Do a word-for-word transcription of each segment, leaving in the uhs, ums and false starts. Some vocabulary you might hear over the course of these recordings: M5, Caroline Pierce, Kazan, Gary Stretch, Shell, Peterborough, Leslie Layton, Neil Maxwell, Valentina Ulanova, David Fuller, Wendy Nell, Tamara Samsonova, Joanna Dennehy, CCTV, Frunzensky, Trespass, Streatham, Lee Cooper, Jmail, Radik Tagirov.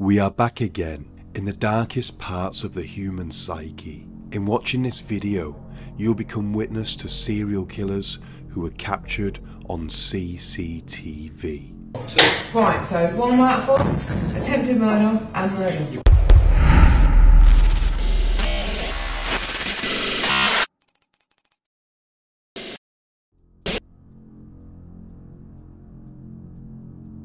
We are back again in the darkest parts of the human psyche. In watching this video, you'll become witness to serial killers who were captured on C C T V. Right, so one mouthful, attempted murder and murder.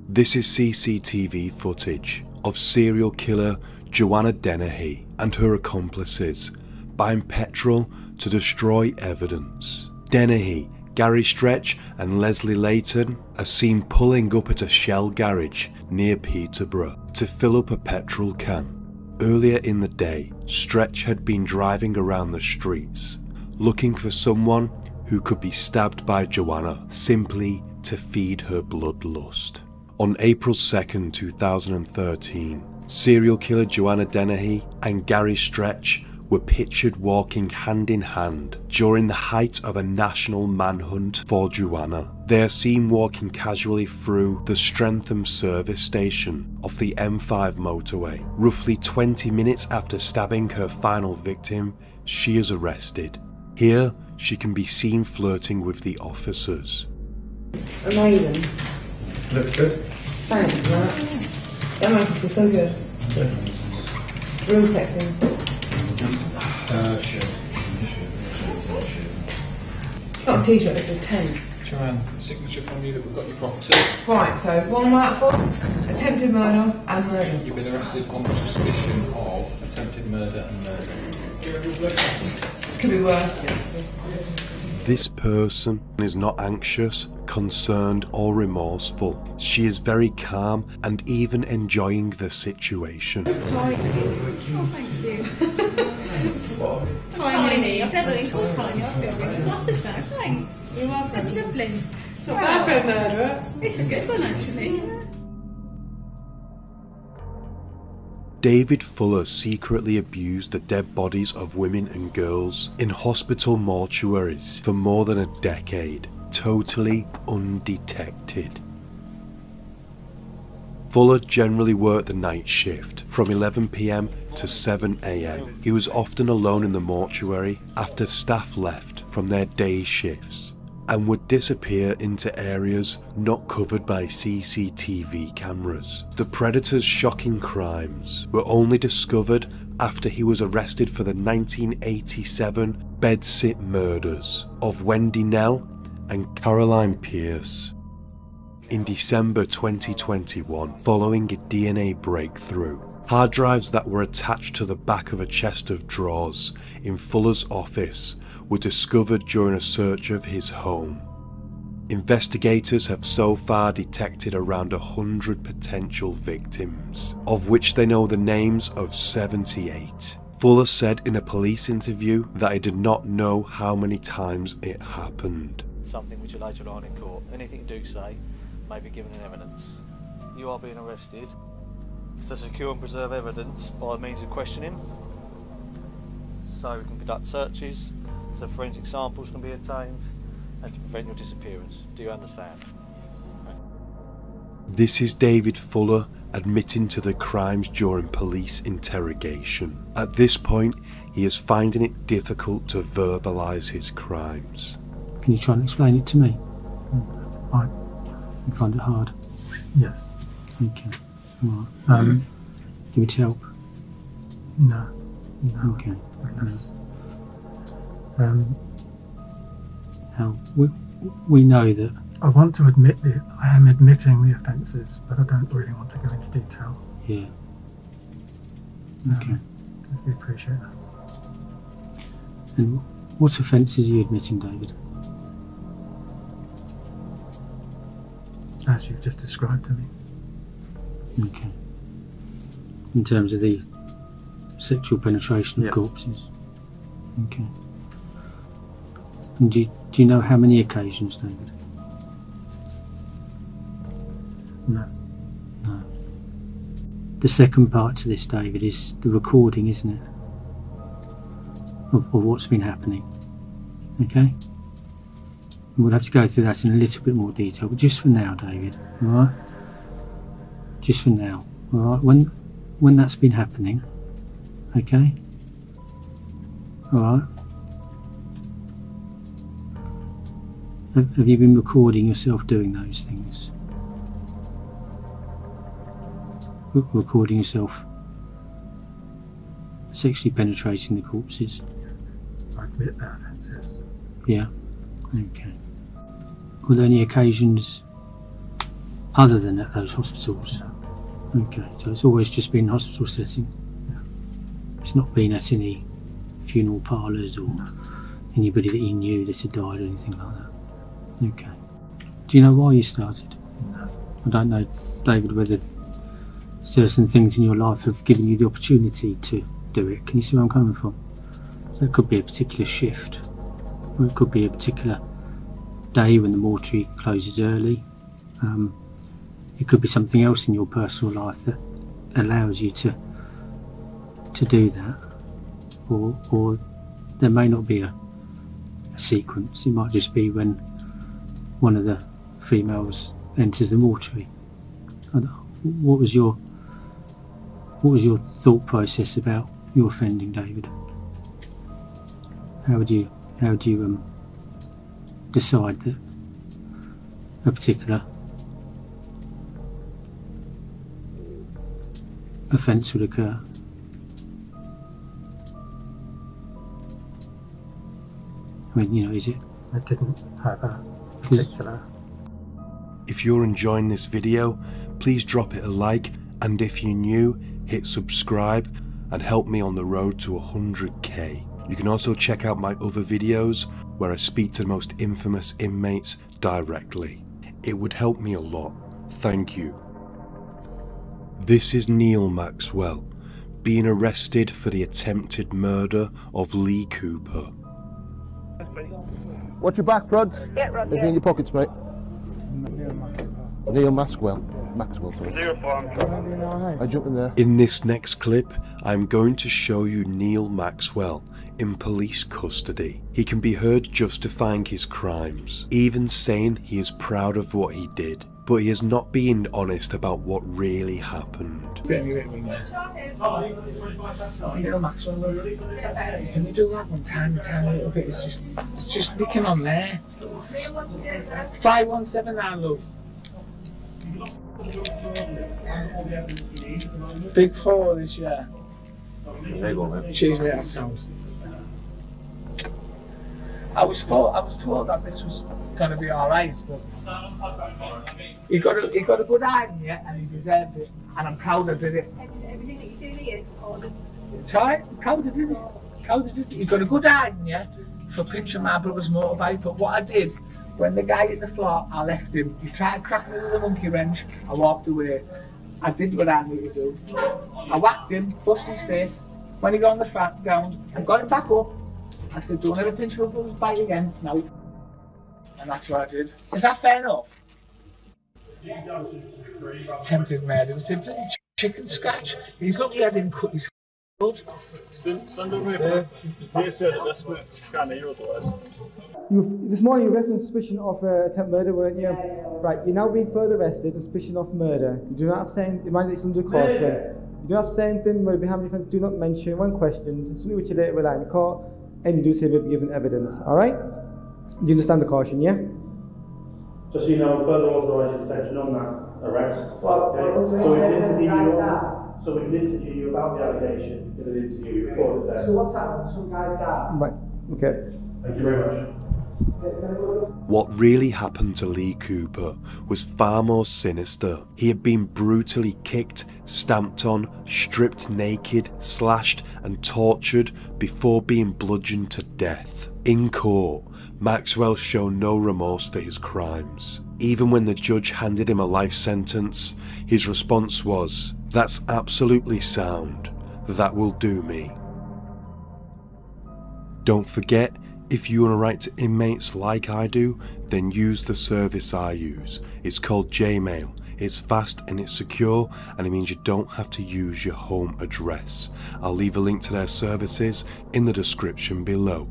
This is C C T V footage of serial killer Joanna Dennehy and her accomplices buying petrol to destroy evidence. Dennehy, Gary Stretch and Leslie Layton are seen pulling up at a Shell garage near Peterborough to fill up a petrol can. Earlier in the day, Stretch had been driving around the streets looking for someone who could be stabbed by Joanna simply to feed her bloodlust. On April second two thousand thirteen, serial killer Joanna Dennehy and Gary Stretch were pictured walking hand in hand during the height of a national manhunt for Joanna. They are seen walking casually through the Streatham service station off the M five motorway. Roughly twenty minutes after stabbing her final victim, she is arrested. Here, she can be seen flirting with the officers. Amazing. Looks good. Thanks, Matt. That makes me feel so good. Yeah. Real sexy. Uh, shit. It's not a t-shirt, it's a tent. Joanne, signature from you that we've got your property. Right, so one mouthful, attempted murder and murder. You've been arrested on the suspicion of attempted murder and murder. Could be worse, yeah. This person is not anxious, concerned or remorseful. She is very calm and even enjoying the situation. Tiny. Oh, thank you. Tiny. Tiny. I've never been called tiny. I feel really flattered now. Thanks. You're welcome. That's lovely. It's not bad for a murderer. It's a good one, actually. David Fuller secretly abused the dead bodies of women and girls in hospital mortuaries for more than a decade, totally undetected. Fuller generally worked the night shift from eleven p m to seven a m. He was often alone in the mortuary after staff left from their day shifts and would disappear into areas not covered by C C T V cameras. The predator's shocking crimes were only discovered after he was arrested for the nineteen eighty-seven bedsit murders of Wendy Nell and Caroline Pierce. In December twenty twenty-one, following a D N A breakthrough, hard drives that were attached to the back of a chest of drawers in Fuller's office were discovered during a search of his home. Investigators have so far detected around one hundred potential victims, of which they know the names of seventy-eight. Fuller said in a police interview that he did not know how many times it happened. Something which later on in court, anything you do say may be given in evidence. You are being arrested. So secure and preserve evidence by means of questioning, so we can conduct searches, so forensic samples can be obtained, and to prevent your disappearance. Do you understand? This is David Fuller admitting to the crimes during police interrogation. At this point, he is finding it difficult to verbalise his crimes. Can you try and explain it to me? I find it hard. Yes. Thank you. Right. Um, mm. Do you need help? No. no. Okay. No. Um, How? We, we know that... I want to admit that I am admitting the offences, but I don't really want to go into detail. Yeah. Okay. Um, I do appreciate that. And what offences are you admitting, David? As you've just described to me. Okay. In terms of the sexual penetration of yep. corpses. Okay. And do you, do you know how many occasions, David? No. No. The second part to this, David, is the recording, isn't it? Of, of what's been happening. Okay? We'll have to go through that in a little bit more detail, but just for now, David, alright? Just for now, all right? When when that's been happening. Okay. All right. Have you been recording yourself doing those things? Recording yourself sexually penetrating the corpses? I admit that, yes. Yeah, okay. Were there any occasions other than at those hospitals? Okay, so it's always just been hospital setting? Yeah. It's not been at any funeral parlours or anybody that you knew that had died or anything like that? Okay. Do you know why you started? No. I don't know, David, whether certain things in your life have given you the opportunity to do it. Can you see where I'm coming from? So it could be a particular shift, or it could be a particular day when the mortuary closes early. Um, it could be something else in your personal life that allows you to to do that, or or there may not be a, a sequence. It might just be when one of the females enters the mortuary. What was your what was your thought process about your offending, David? How would you how would you um, decide that a particular offence would occur? I mean, you know, is it? I didn't have a particular. If you're enjoying this video, please drop it a like, and if you're new, hit subscribe and help me on the road to one hundred K. You can also check out my other videos where I speak to the most infamous inmates directly. It would help me a lot. Thank you. This is Neil Maxwell, being arrested for the attempted murder of Lee Cooper. Watch your back, Prods. Yeah, right, yeah. In your pockets, mate. Neil Maxwell. Maxwell, sorry. I jumped in there. In this next clip, I'm going to show you Neil Maxwell in police custody. He can be heard justifying his crimes, even saying he is proud of what he did, but he is not being honest about what really happened. Neil Maxwell, can we do that one time, time a little bit? It's just, it's just picking on there. five one seven nine, love. Big four this year. Cheers, mate. That sound. I was told. I was told that this was gonna be all right, but he got a he got a good eye in here, and he deserved it. And I'm proud I did it. Everything that you do here is ordered. It's all right. I'm proud I did this. Proud I did it. He got a good eye in here for pinching my brother's motorbike. But what I did. When the guy hit the floor, I left him. He tried to crack me with a monkey wrench. I walked away. I did what I needed to do. I whacked him, busted his face. When he got on the flat ground, I got him back up. I said, don't ever pinch my brother's bike again. No. And that's what I did. Is that fair enough? Attempted murder. It was simply chicken scratch. He's lucky I didn't cut his foot. Stand up, mate. Here's the desperate kind of hero to us. You've, this morning you arrested on suspicion of uh, attempted murder, weren't you? Yeah, yeah, yeah. Right, you're now being further arrested on suspicion of murder. You do not have to say anything, mind that it's under caution. Yeah, yeah. You do not have to say anything where behind defence do not mention when questioned, something which you later rely in court, and you do say we've given evidence, alright? Do you understand the caution, yeah? Just so you know, further authorised detention on that arrest. Well, okay. So we can interview you on, so we can interview you about the allegation in an interview recorded there. So what's happened to some guys that? Right, okay. Thank you very much. What really happened to Lee Cooper was far more sinister. He had been brutally kicked, stamped on, stripped naked, slashed and tortured before being bludgeoned to death. In court, Maxwell showed no remorse for his crimes. Even when the judge handed him a life sentence, his response was, "That's absolutely sound. That will do me." Don't forget, if you want to write to inmates like I do, then use the service I use. It's called Jmail. It's fast and it's secure, and it means you don't have to use your home address. I'll leave a link to their services in the description below.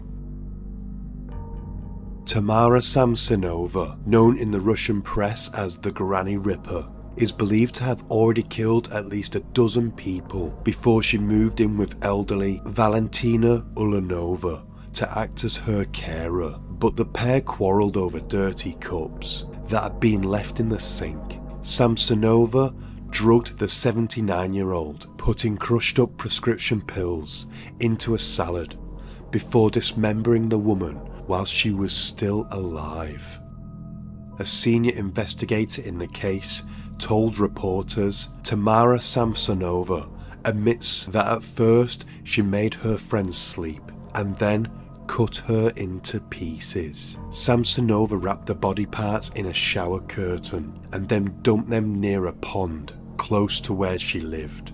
Tamara Samsonova, known in the Russian press as the Granny Ripper, is believed to have already killed at least a dozen people before she moved in with elderly Valentina Ulanova to act as her carer, but the pair quarrelled over dirty cups that had been left in the sink. Samsonova drugged the seventy-nine-year-old, putting crushed up prescription pills into a salad before dismembering the woman whilst she was still alive. A senior investigator in the case told reporters Tamara Samsonova admits that at first she made her friend sleep and then cut her into pieces. Samsonova wrapped the body parts in a shower curtain and then dumped them near a pond close to where she lived.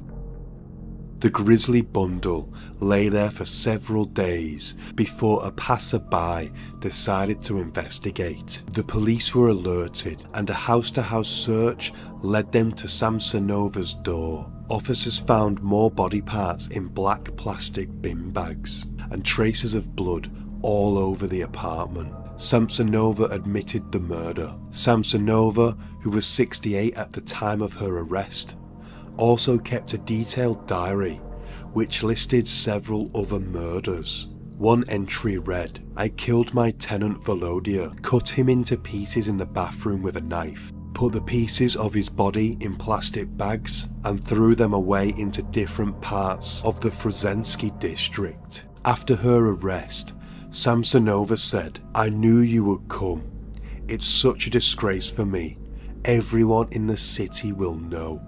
The grisly bundle lay there for several days before a passerby decided to investigate. The police were alerted and a house-to-house search led them to Samsonova's door. Officers found more body parts in black plastic bin bags and traces of blood all over the apartment. Samsonova admitted the murder. Samsonova, who was sixty-eight at the time of her arrest, also kept a detailed diary which listed several other murders. One entry read, "I killed my tenant Volodya, cut him into pieces in the bathroom with a knife, put the pieces of his body in plastic bags and threw them away into different parts of the Frunzensky district." After her arrest, Samsonova said, "I knew you would come. It's such a disgrace for me. Everyone in the city will know."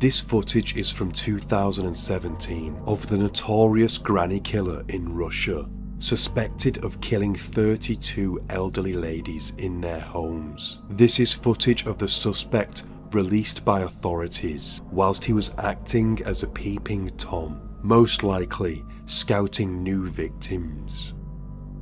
This footage is from two thousand seventeen of the notorious granny killer in Russia, suspected of killing thirty-two elderly ladies in their homes. This is footage of the suspect released by authorities whilst he was acting as a peeping Tom, most likely scouting new victims.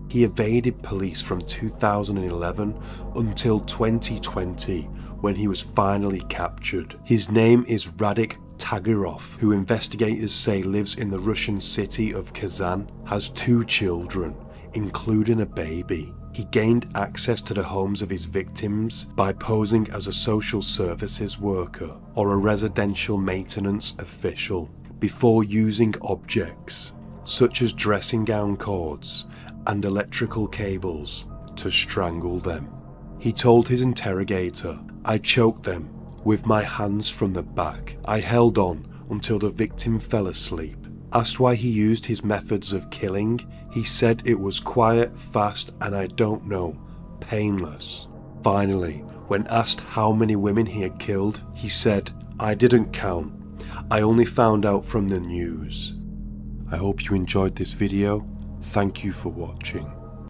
He evaded police from two thousand eleven until twenty twenty, when he was finally captured. His name is Radik Tagirov, who investigators say lives in the Russian city of Kazan, has two children, including a baby. He gained access to the homes of his victims by posing as a social services worker or a residential maintenance official before using objects, such as dressing gown cords and electrical cables, to strangle them. He told his interrogator, "I choked them with my hands from the back. I held on until the victim fell asleep." Asked why he used his methods of killing, he said it was quiet, fast, and I don't know, painless. Finally, when asked how many women he had killed, he said, "I didn't count. I only found out from the news." I hope you enjoyed this video. Thank you for watching.